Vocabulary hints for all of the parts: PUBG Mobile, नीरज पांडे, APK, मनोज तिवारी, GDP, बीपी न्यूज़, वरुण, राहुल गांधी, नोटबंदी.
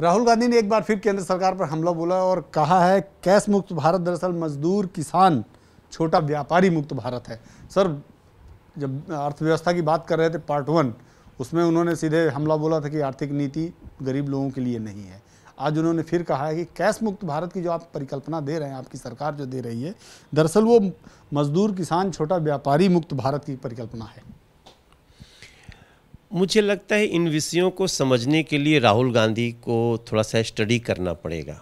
राहुल गांधी ने एक बार फिर केंद्र सरकार पर हमला बोला और कहा है कैश मुक्त भारत दरअसल मजदूर, किसान, छोटा व्यापारी मुक्त भारत है। सर, जब अर्थव्यवस्था की बात कर रहे थे पार्ट 1, उसमें उन्होंने सीधे हमला बोला था कि आर्थिक नीति गरीब लोगों के लिए नहीं है। आज उन्होंने फिर कहा है कि कैश मुक्त भारत की जो आप परिकल्पना दे रहे हैं, आपकी सरकार जो दे रही है, दरअसल वो मजदूर, किसान, छोटा व्यापारी मुक्त भारत की परिकल्पना है। मुझे लगता है इन विषयों को समझने के लिए राहुल गांधी को थोड़ा सा स्टडी करना पड़ेगा।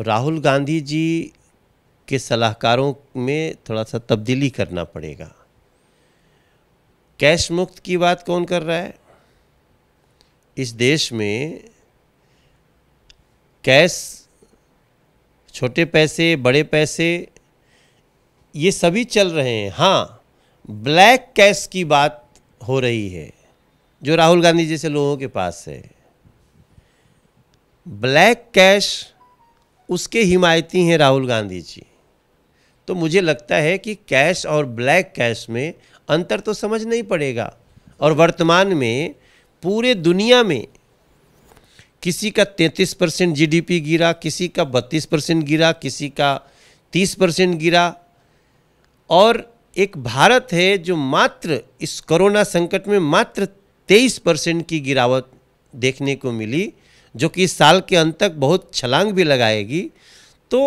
राहुल गांधी जी के सलाहकारों में थोड़ा सा तब्दीली करना पड़ेगा। कैश मुक्त की बात कौन कर रहा है? इस देश में कैश, छोटे पैसे, बड़े पैसे, ये सभी चल रहे हैं। हाँ, ब्लैक कैश की बात हो रही है जो राहुल गांधी जैसे लोगों के पास है। ब्लैक कैश उसके हिमायती हैं राहुल गांधी जी। तो मुझे लगता है कि कैश और ब्लैक कैश में अंतर तो समझ नहीं पड़ेगा। और वर्तमान में पूरे दुनिया में किसी का 33% GDP गिरा, किसी का 32% गिरा, किसी का 30% गिरा, और एक भारत है जो मात्र इस कोरोना संकट में मात्र 23% की गिरावट देखने को मिली, जो कि इस साल के अंत तक बहुत छलांग भी लगाएगी। तो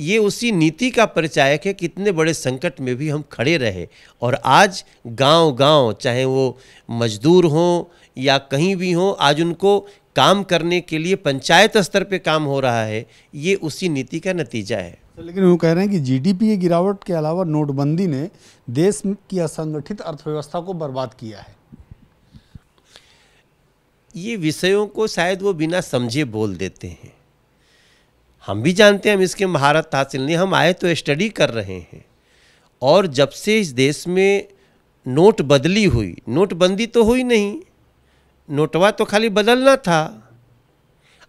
ये उसी नीति का परिचायक है, कितने बड़े संकट में भी हम खड़े रहे। और आज गांव-गांव, चाहे वो मजदूर हों या कहीं भी हों, आज उनको काम करने के लिए पंचायत स्तर पे काम हो रहा है। ये उसी नीति का नतीजा है। लेकिन वो कह रहे हैं कि जीडीपी की गिरावट के अलावा नोटबंदी ने देश की असंगठित अर्थव्यवस्था को बर्बाद किया है। ये विषयों को शायद वो बिना समझे बोल देते हैं। हम भी जानते हैं, हम इसके महारत हासिल नहीं, हम आए तो स्टडी कर रहे हैं। और जब से इस देश में नोट बदली हुई, नोटबंदी तो हुई नहीं, नोटवा तो खाली बदलना था।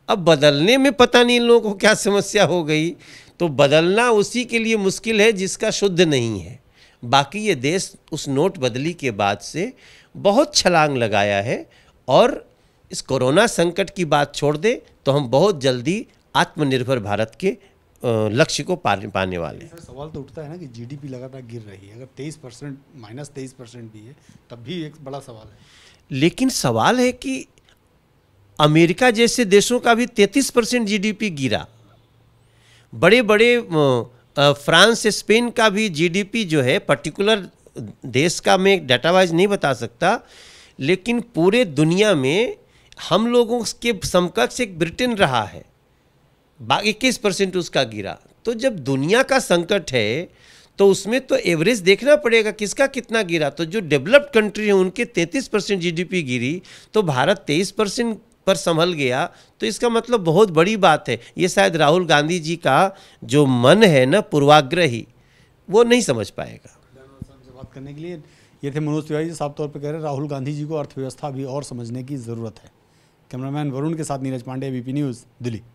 अब बदलने में पता नहीं इन लोगों को क्या समस्या हो गई। तो बदलना उसी के लिए मुश्किल है जिसका शुद्ध नहीं है। बाकी ये देश उस नोट बदली के बाद से बहुत छलांग लगाया है। और इस कोरोना संकट की बात छोड़ दे तो हम बहुत जल्दी आत्मनिर्भर भारत के लक्ष्य को पाने वाले हैं। सवाल तो उठता है ना कि जीडीपी लगातार गिर रही है, अगर 23% -23% भी है तब भी एक बड़ा सवाल है। लेकिन सवाल है कि अमेरिका जैसे देशों का भी 33% GDP गिरा, बड़े बड़े फ्रांस, स्पेन का भी GDP जो है, पर्टिकुलर देश का मैं डाटावाइज नहीं बता सकता, लेकिन पूरे दुनिया में हम लोगों के समकक्ष एक ब्रिटेन रहा है, 21% उसका गिरा। तो जब दुनिया का संकट है तो उसमें तो एवरेज देखना पड़ेगा किसका कितना गिरा। तो जो डेवलप्ड कंट्री है उनके 33% GDP गिरी, तो भारत 23% पर संभल गया। तो इसका मतलब बहुत बड़ी बात है। ये शायद राहुल गांधी जी का जो मन है ना, पूर्वाग्रही, वो नहीं समझ पाएगा। बात करने के लिए ये थे मनोज तिवारी जी। साफ तौर पर कह रहे हैं राहुल गांधी जी को अर्थव्यवस्था भी और समझने की ज़रूरत है। कैमरामैन वरुण के साथ नीरज पांडे, बीपी न्यूज़, दिल्ली।